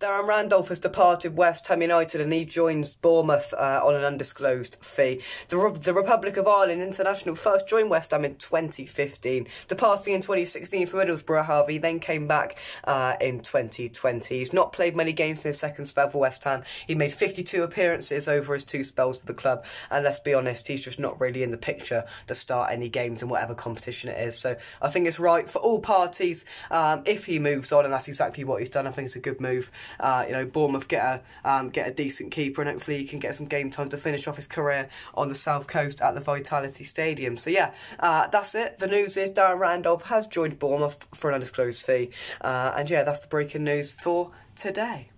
Darren Randolph has departed West Ham United and he joins Bournemouth on an undisclosed fee. The Republic of Ireland international first joined West Ham in 2015, departing in 2016 for Middlesbrough, however, he then came back in 2020. He's not played many games in his second spell for West Ham. He made 52 appearances over his two spells for the club, and let's be honest, he's just not really in the picture to start any games in whatever competition it is. So I think it's right for all parties if he moves on, and that's exactly what he's done. I think it's a good move. You know, Bournemouth get a decent keeper, and hopefully he can get some game time to finish off his career on the South Coast at the Vitality Stadium. So yeah, that's it. The news is Darren Randolph has joined Bournemouth for an undisclosed fee, and yeah, that's the breaking news for today.